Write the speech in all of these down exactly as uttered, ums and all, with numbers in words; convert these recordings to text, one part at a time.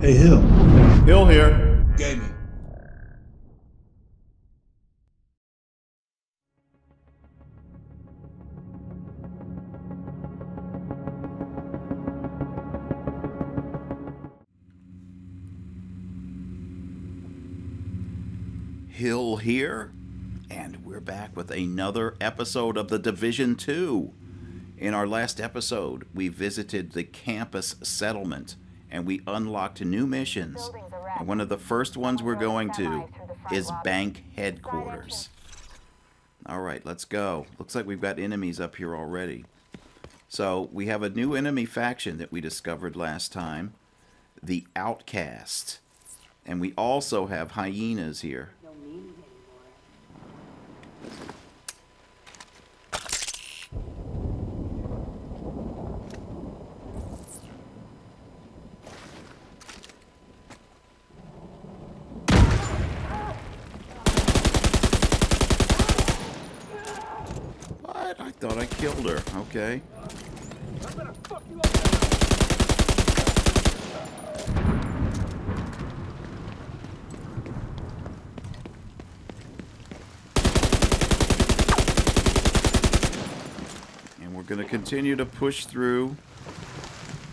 Hey, Hill. Hill here. Gaming. Hill here, and we're back with another episode of The Division two. In our last episode, we visited the campus settlement, and we unlocked new missions. And one of the first ones we're going to is Bank Headquarters. All right, let's go. Looks like we've got enemies up here already. So we have a new enemy faction that we discovered last time, the Outcast. And we also have hyenas here. Thought I killed her. Okay. I'm gonna fuck you up. And we're gonna continue to push through.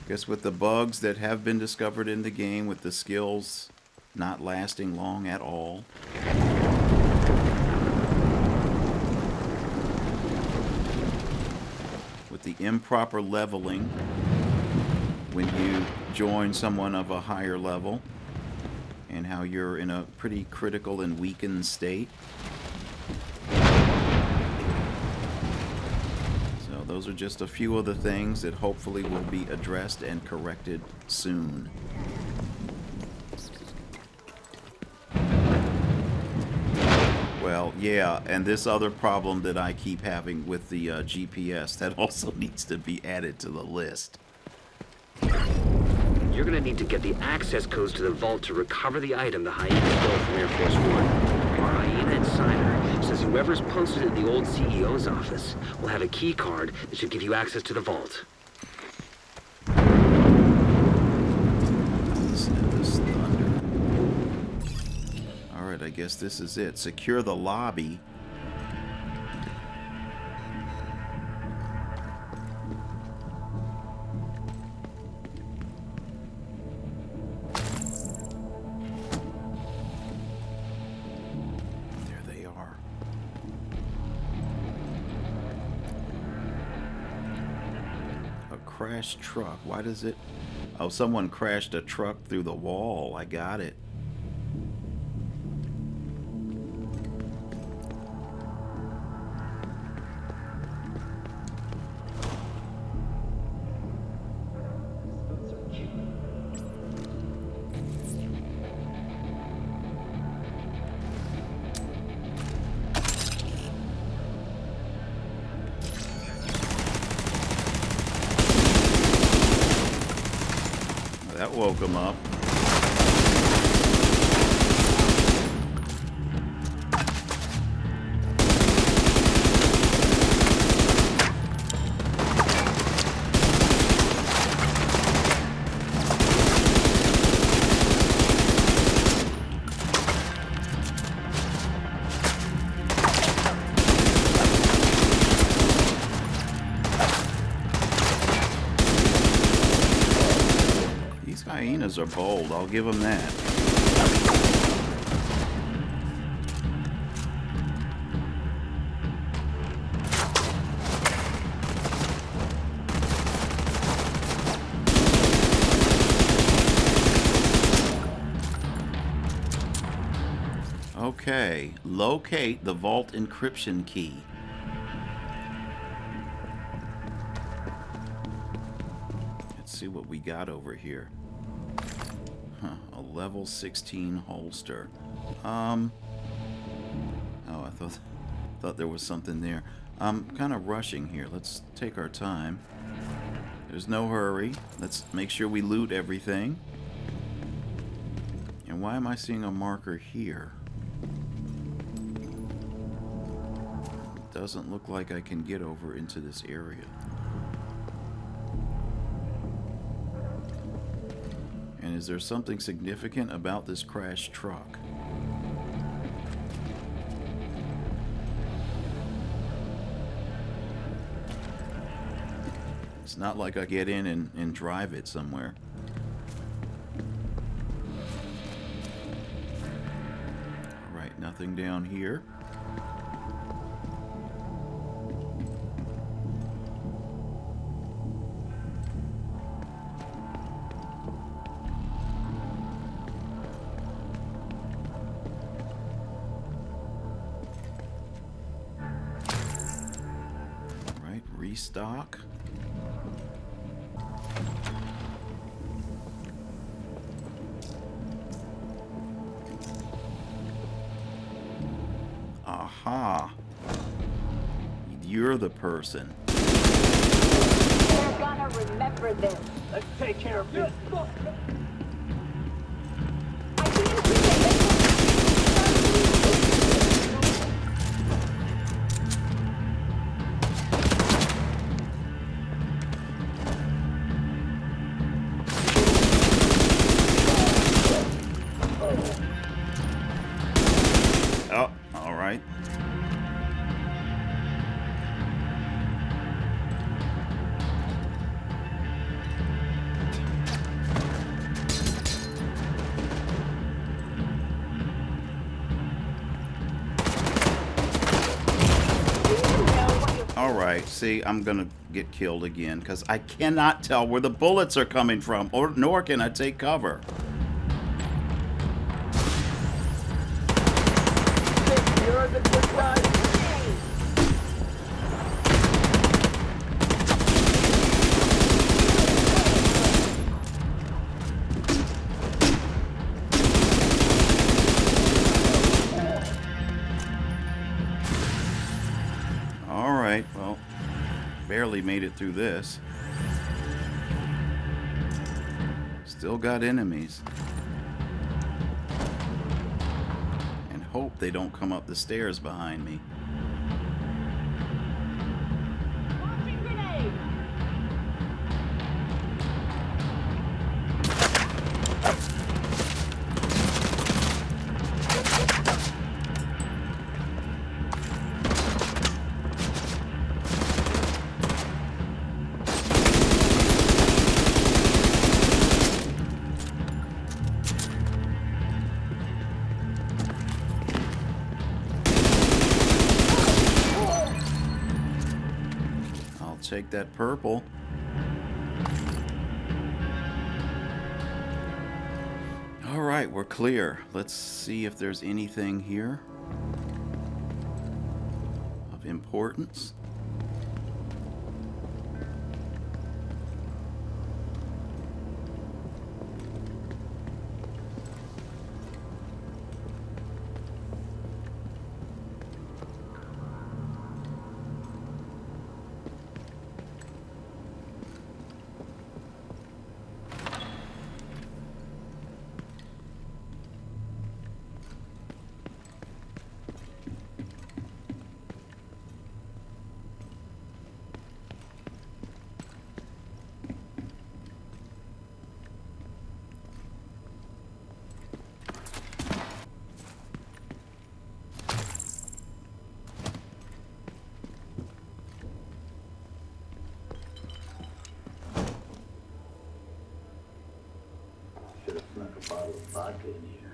I guess with the bugs that have been discovered in the game, with the skills not lasting long at all. The improper leveling when you join someone of a higher level, and how you're in a pretty critical and weakened state. So those are just a few of the things that hopefully will be addressed and corrected soon. Well, yeah, and this other problem that I keep having with the uh, G P S, that also needs to be added to the list. You're gonna need to get the access codes to the vault to recover the item the hyena stole from Air Force One. Our hyena insider says whoever's posted at the old C E O's office will have a key card that should give you access to the vault. I guess this is it. Secure the lobby. There they are. A crashed truck. Why does it... Oh, someone crashed a truck through the wall. I got it. That woke him up. Hyenas are bold, I'll give them that. Okay, locate the vault encryption key. Let's see what we got over here. Huh, a level sixteen holster. Um, oh, I thought, thought there was something there. I'm kind of rushing here. Let's take our time. There's no hurry. Let's make sure we loot everything. And why am I seeing a marker here? It doesn't look like I can get over into this area. is there something significant about this crashed truck? It's not like I get in and, and drive it somewhere. All right, nothing down here. Stock. Aha. You're the person. They're gonna remember this. Let's take care of this. See, I'm gonna get killed again because I cannot tell where the bullets are coming from, or nor can I take cover. Made it through this. Still got enemies. And hope they don't come up the stairs behind me. Take that purple. All right, we're clear. Let's see if there's anything here of importance. Vodka in here.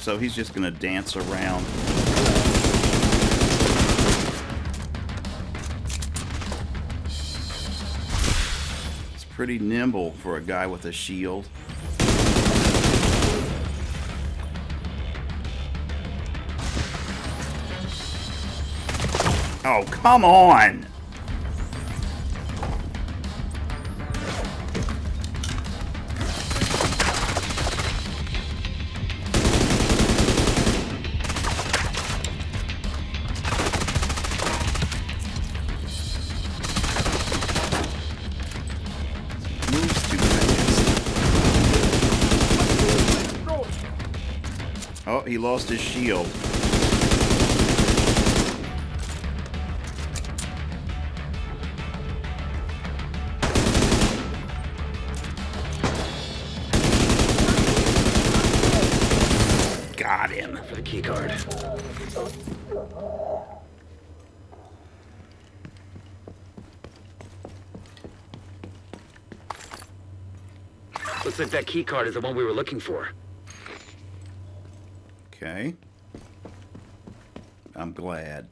So he's just gonna dance around. It's Pretty nimble for a guy with a shield. Oh, come on! Oh, he lost his shield. Got him for the key card. Looks like that key card is the one we were looking for. Okay. I'm glad.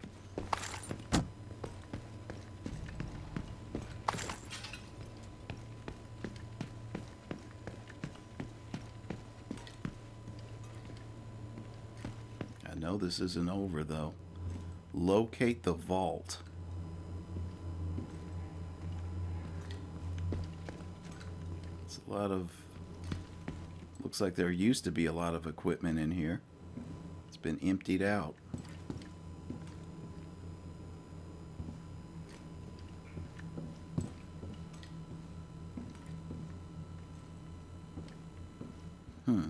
I know this isn't over, though. Locate the vault. It's a lot of... Looks like there used to be a lot of equipment in here. Been emptied out. Hmm.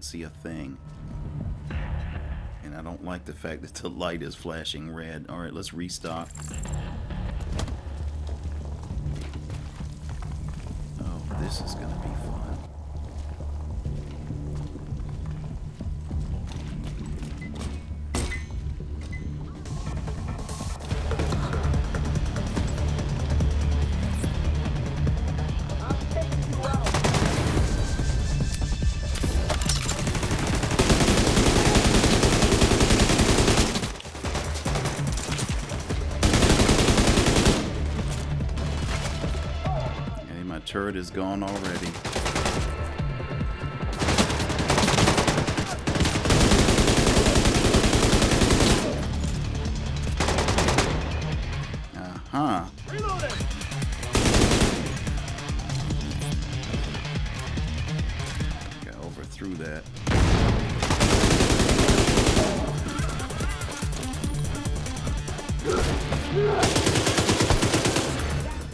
See a thing, and I don't like the fact that the light is flashing red. All right, let's restock. Oh, this is gonna be fun. Turret is gone already. Uh-huh. Reloading. Got over through that.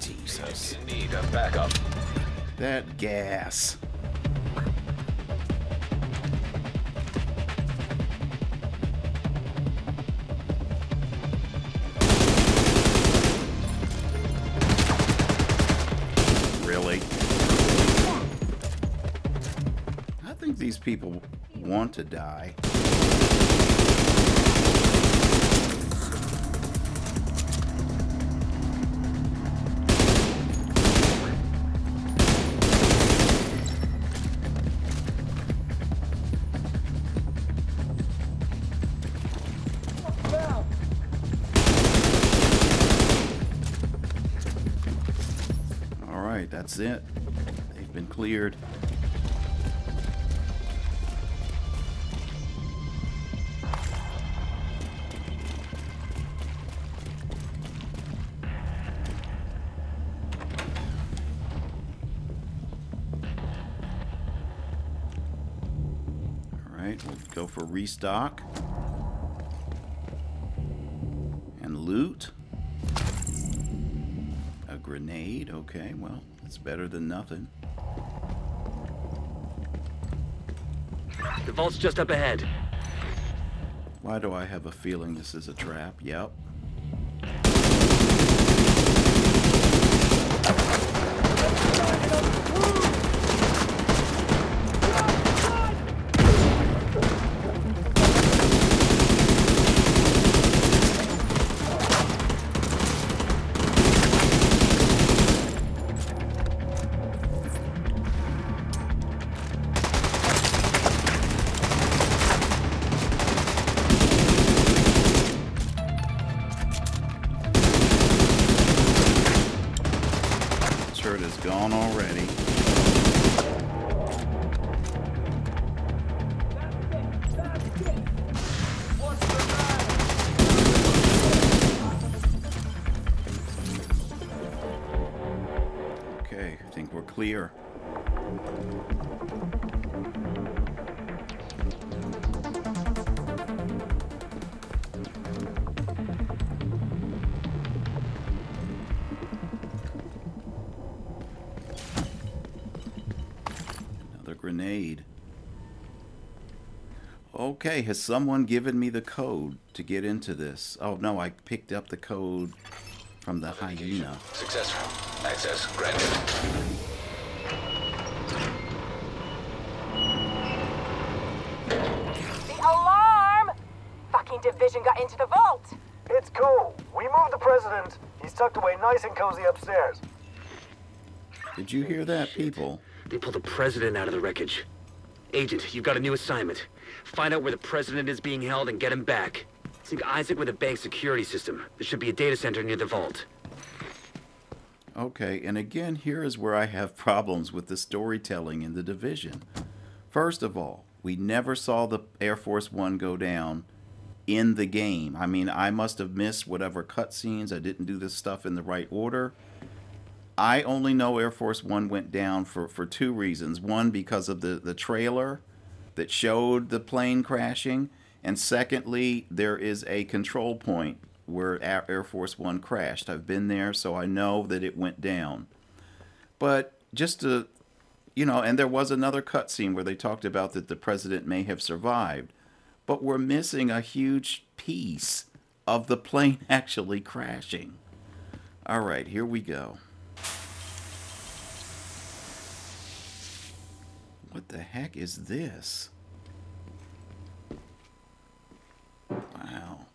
Jesus. You need a backup. That gas. Really? I think these people want to die. That's it. They've been cleared. All right, we'll go for restock and loot. A grenade. Okay, well. It's better than nothing. The vault's just up ahead. Why do I have a feeling this is a trap? Yep. clear. Another grenade. Okay, has someone given me the code to get into this? Oh no, I picked up the code from the hyena. Successful. Access granted. The alarm! Fucking division got into the vault! It's cool. We moved the president. He's tucked away nice and cozy upstairs. Did you hear that, people? They pulled the president out of the wreckage. Agent, you've got a new assignment. Find out where the president is being held and get him back. Sync Isaac with a bank security system. There should be a data center near the vault. Okay, and again, here is where I have problems with the storytelling in The Division. First of all, we never saw the Air Force One go down in the game. I mean, I must have missed whatever cutscenes. I didn't do this stuff in the right order. I only know Air Force One went down for, for two reasons. One, because of the, the trailer that showed the plane crashing. And secondly, there is a control point where Air Force One crashed. I've been there, so I know that it went down. But just to, you know, and there was another cutscene where they talked about that the president may have survived. But we're missing a huge piece of the plane actually crashing. All right, here we go. What the heck is this? Wow.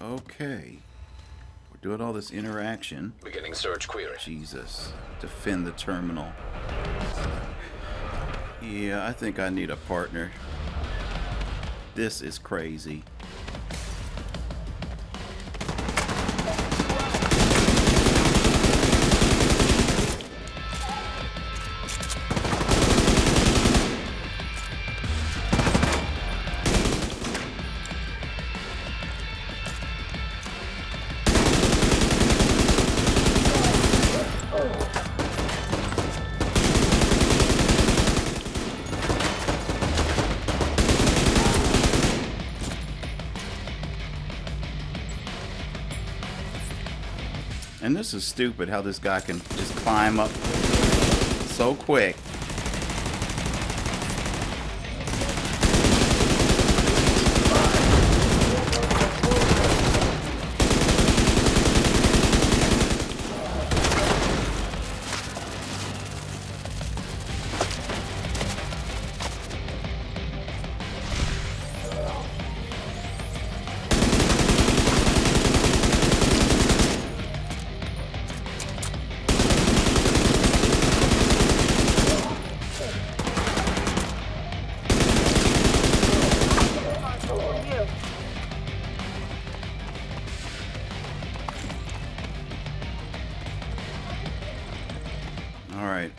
Okay, we're doing all this interaction. Beginning search query. Jesus, defend the terminal. Yeah, I think I need a partner. This is crazy. And this is stupid how this guy can just climb up so quick.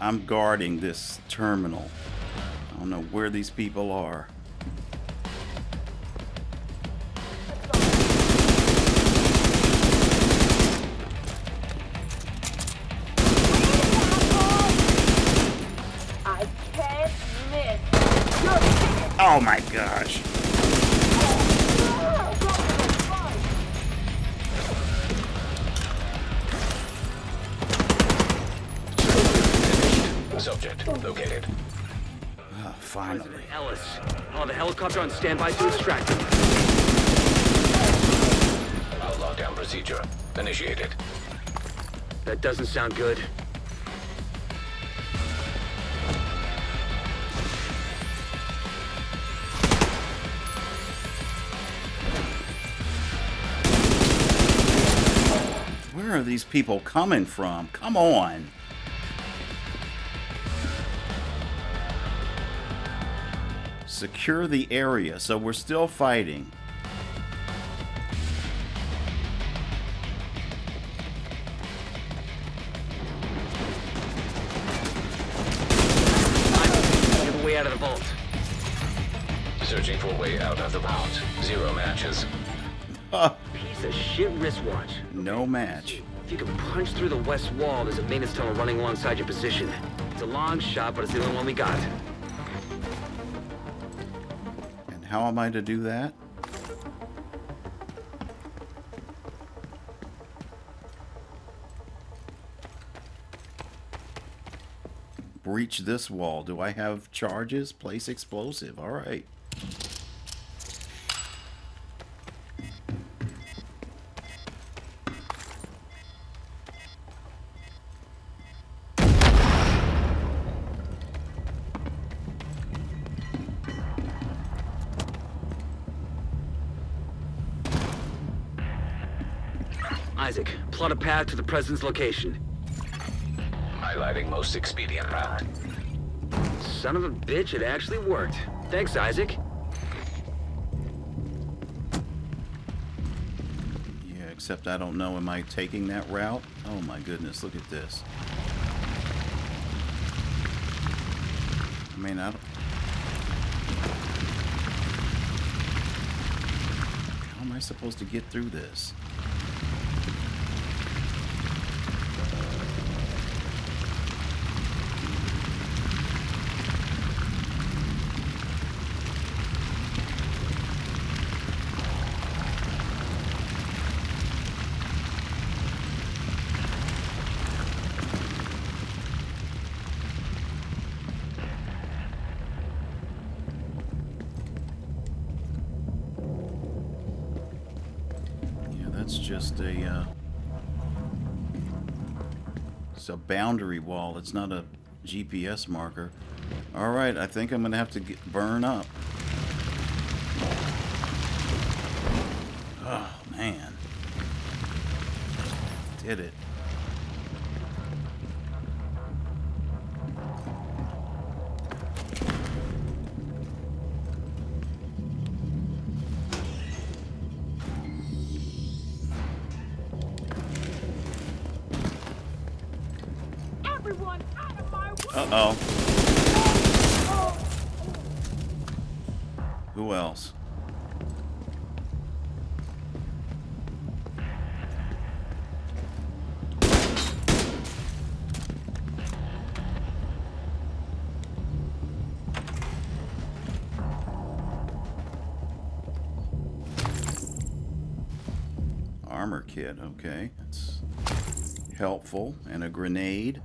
I'm guarding this terminal. I don't know where these people are. I can't miss. Oh my gosh. Subject located. Oh, finally. President Ellis. Oh, the helicopter on standby to extract him. Lockdown procedure initiated. That doesn't sound good. Where are these people coming from? Come on. Secure the area, so we're still fighting. Get way out of the vault. Searching for a way out of the vault. Zero matches. Piece of shit wristwatch. No match. If you can punch through the west wall, there's a maintenance tunnel running alongside your position. It's a long shot, but it's the only one we got. How am I to do that? Breach this wall. Do I have charges? Place explosive. All right. Isaac, plot a path to the president's location. Highlighting most expedient route. Son of a bitch, it actually worked. Thanks, Isaac. Yeah, except I don't know, am I taking that route? Oh my goodness, look at this. I mean, I don't... How am I supposed to get through this? It's just a, uh, it's a boundary wall. It's not a G P S marker. All right, I think I'm going to have to get, burn up. Oh, man. Did it. Uh-oh. Who else? Armor kit, okay. That's helpful. And a grenade.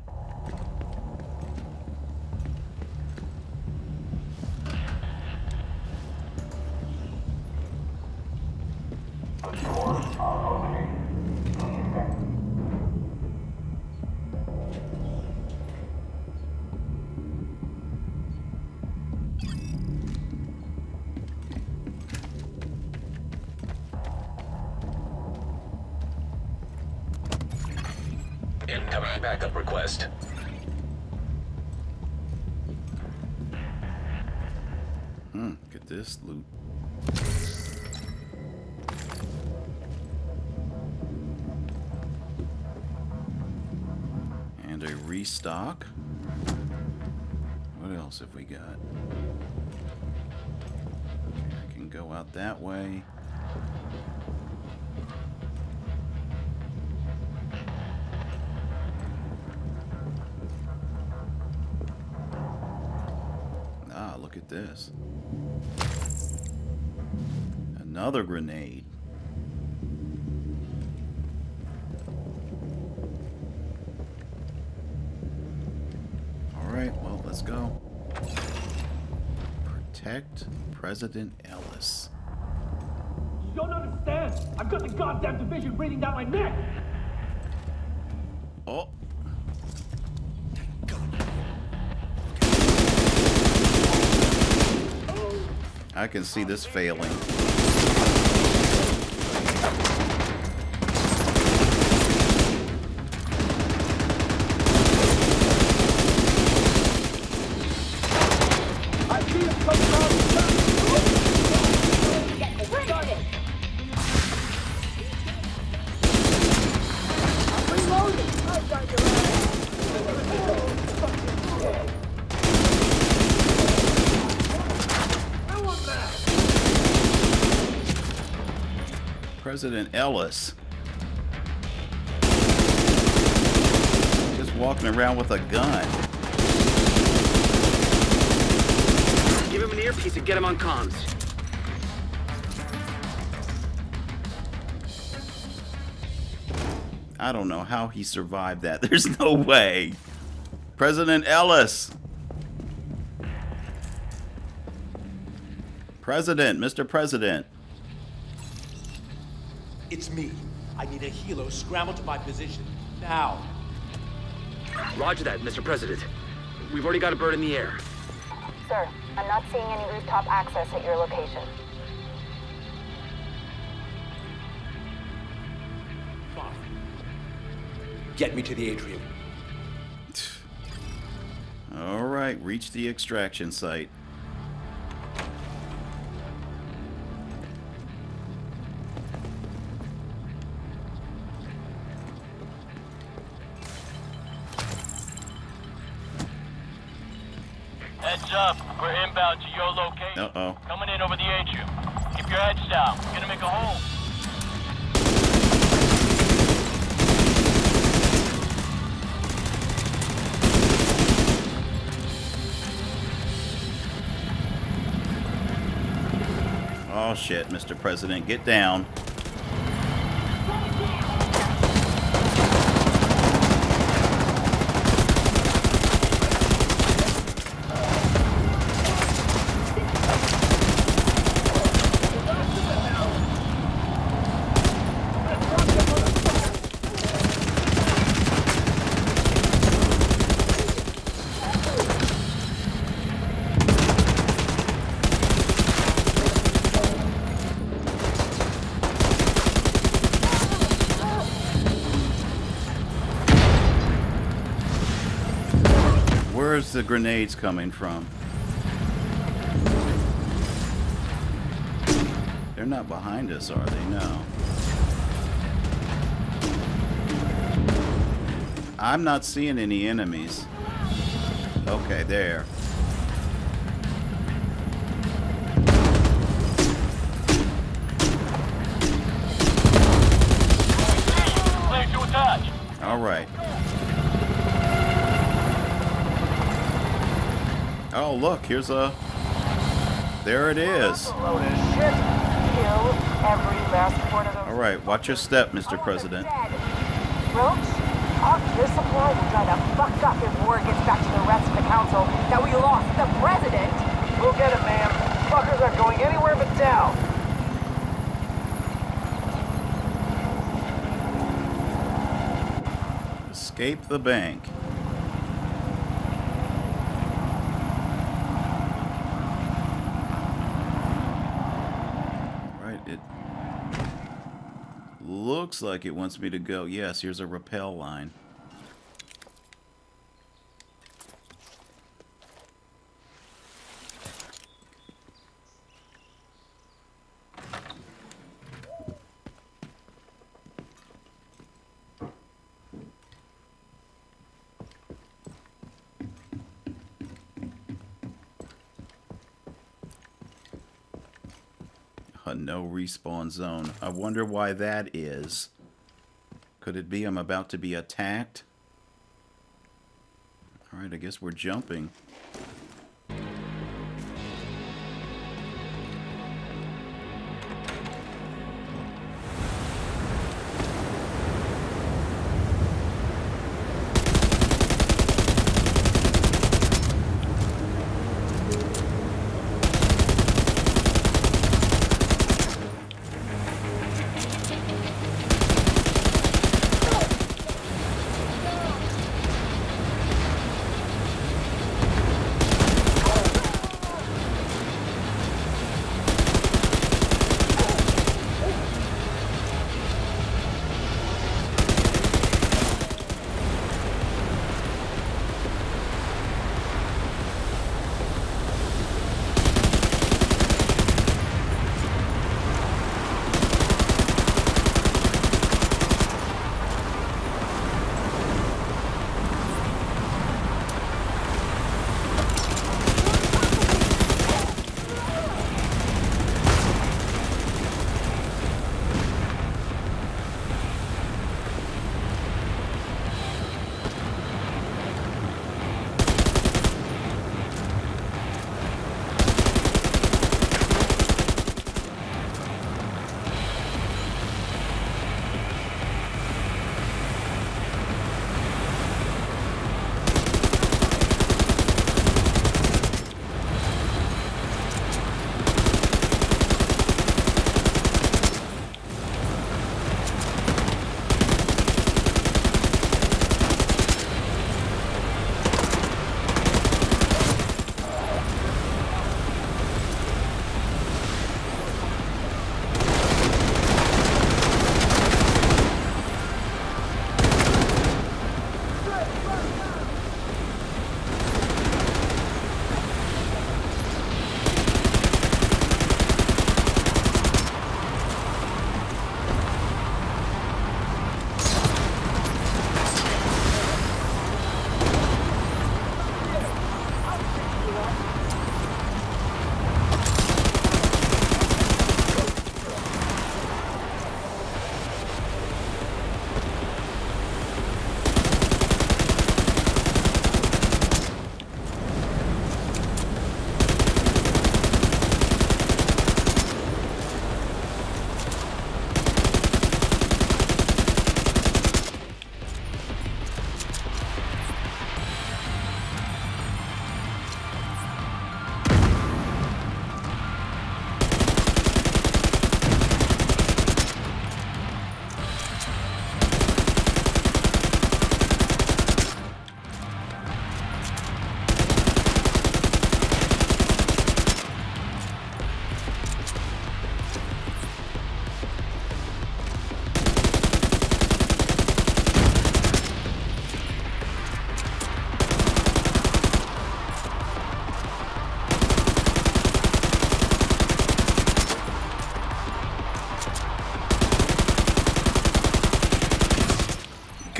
Incoming backup request. Hmm, get this loot. And a restock. What else have we got? Okay, I can go out that way. Look at this. Another grenade. All right, well, let's go. Protect President Ellis. You don't understand. I've got the goddamn division breathing down my neck. Oh. I can see this failing. President Ellis. Just walking around with a gun. Give him an earpiece and get him on comms. I don't know how he survived that. There's no way. President Ellis. President, Mister President. It's me. I need a helo scramble to my position. Now. Roger that, Mister President. We've already got a bird in the air. Sir, I'm not seeing any rooftop access at your location. Fine. Get me to the atrium. All right, reach the extraction site. Heads up, we're inbound to your location. Uh-oh. Coming in over the atrium. Keep your heads down. We're gonna make a hole. Oh shit, Mister President, get down. Where's the grenades coming from? They're not behind us, are they? No. I'm not seeing any enemies. Okay, there. Clear to attach. All right. Oh, look, here's a... There it is. All right, watch your step, Mister President. Roach, your supply will try to fuck up if word gets back to the rest of the council that we lost the president. We'll get it, ma'am. Fuckers aren't going anywhere but down. Escape the bank. Looks like it wants me to go. Yes, here's a rappel line. No respawn zone. I wonder why that is. Could it be I'm about to be attacked? All right, I guess we're jumping.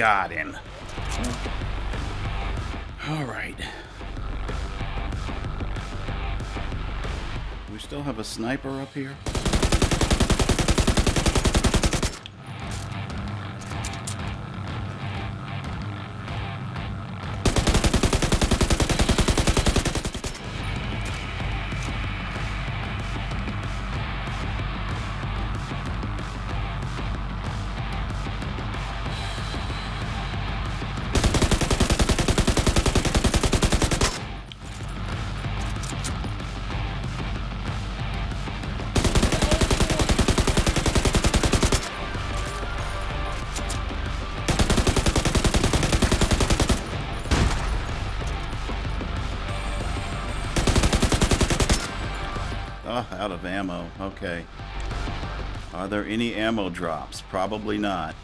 Got him. All right. We still have a sniper up here. Out of ammo. Okay. Are there any ammo drops? Probably not.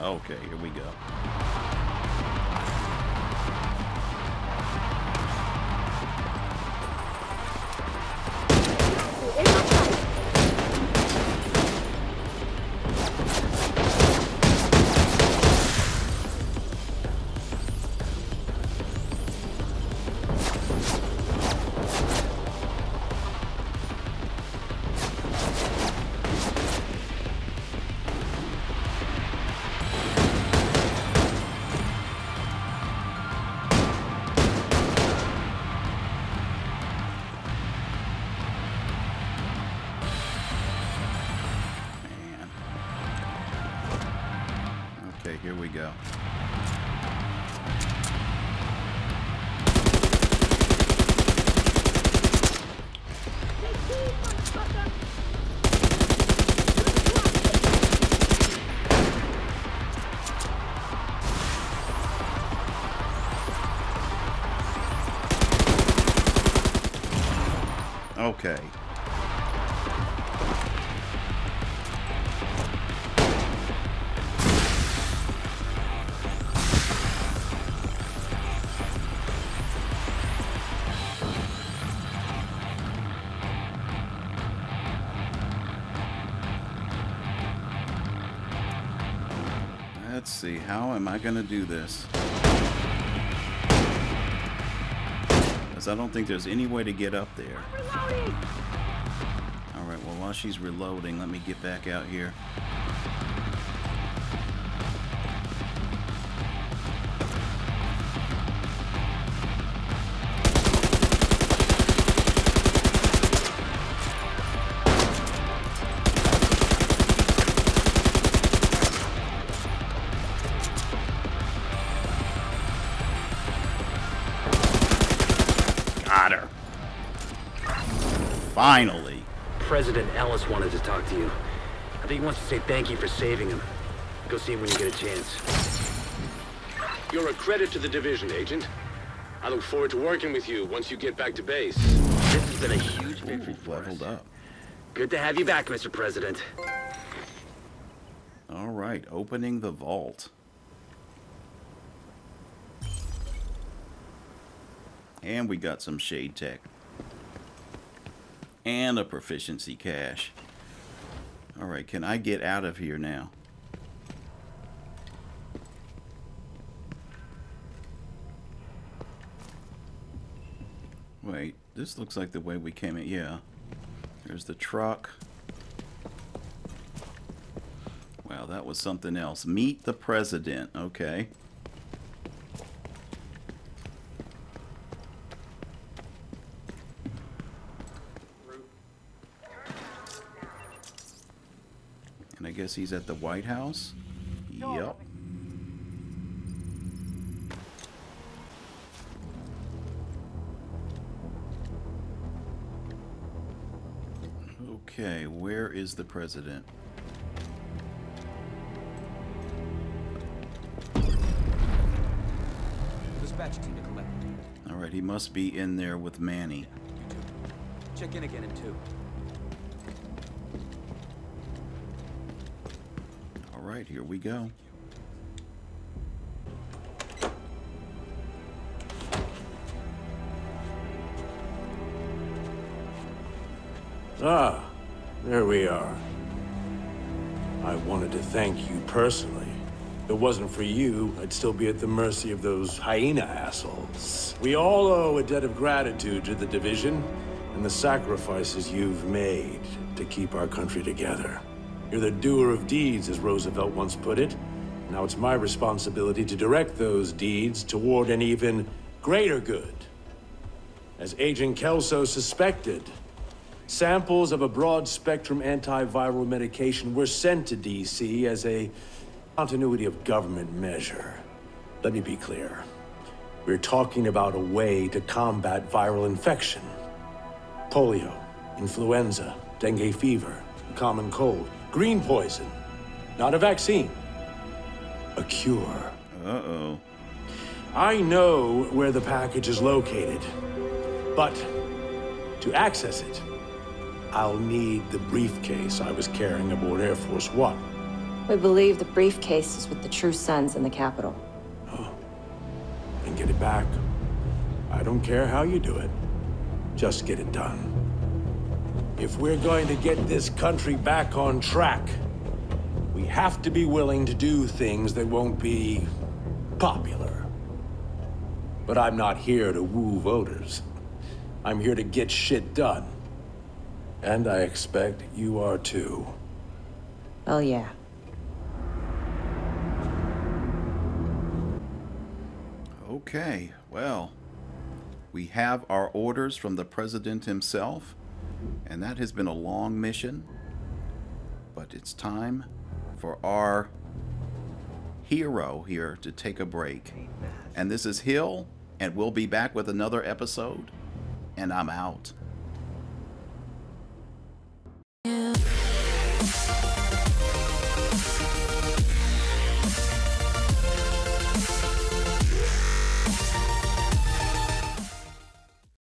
Okay, here we go. Here we go. Okay. Let's see, how am I gonna do this? Because I don't think there's any way to get up there. Alright, well while she's reloading, let me get back out here. Finally. President Ellis wanted to talk to you. I think he wants to say thank you for saving him. Go see him when you get a chance. You're a credit to the division, Agent. I look forward to working with you once you get back to base. This has been a huge victory for us. Leveled up. Good to have you back, Mister President. All right, opening the vault. And we got some shade tech. And a proficiency cache. Alright, can I get out of here now? Wait, this looks like the way we came in. Yeah. There's the truck. Wow, that was something else. Meet the president. Okay. I guess he's at the White House. Yep. Okay, where is the president? Dispatch team to collect. All right, he must be in there with Manny. Check in again in two. Right, here we go. Ah, there we are. I wanted to thank you personally. If it wasn't for you, I'd still be at the mercy of those hyena assholes. We all owe a debt of gratitude to the Division and the sacrifices you've made to keep our country together. You're the doer of deeds, as Roosevelt once put it. Now it's my responsibility to direct those deeds toward an even greater good. As Agent Kelso suspected, samples of a broad-spectrum antiviral medication were sent to D C as a continuity of government measure. Let me be clear. We're talking about a way to combat viral infection. Polio, influenza, dengue fever, the common cold, green poison. Not a vaccine. A cure. Uh-oh. I know where the package is located, but to access it, I'll need the briefcase I was carrying aboard Air Force One. We believe the briefcase is with the True Sons in the Capitol. Oh. Then get it back. I don't care how you do it. Just get it done. If we're going to get this country back on track, we have to be willing to do things that won't be popular. But I'm not here to woo voters. I'm here to get shit done. And I expect you are too. Oh, yeah. Okay, well, we have our orders from the president himself, and that has been a long mission, but it's time for our hero here to take a break. And this is Hill, and we'll be back with another episode, and I'm out.